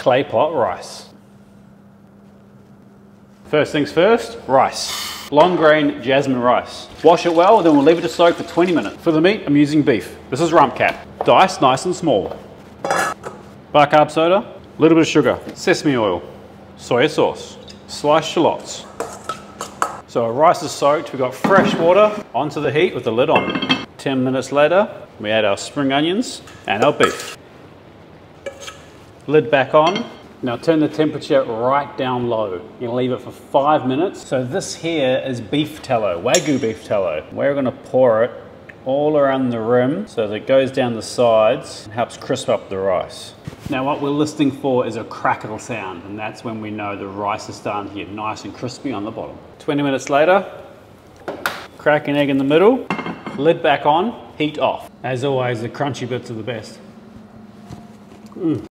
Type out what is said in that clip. clay pot rice. First things first, rice. Long grain jasmine rice. Wash it well, then we'll leave it to soak for 20 minutes. For the meat, I'm using beef. This is rump cap, diced nice and small. Bicarb soda, a little bit of sugar, sesame oil, soy sauce, sliced shallots. So our rice is soaked, we've got fresh water onto the heat with the lid on. 10 minutes later, we add our spring onions and our beef. Lid back on. Now turn the temperature right down low. You're gonna leave it for 5 minutes. So this here is beef tallow, Wagyu beef tallow. We're gonna pour it all around the rim so that it goes down the sides and helps crisp up the rice. Now what we're listening for is a crackle sound, and that's when we know the rice is starting to get nice and crispy on the bottom. 20 minutes later, crack an egg in the middle, lid back on, heat off. As always, the crunchy bits are the best.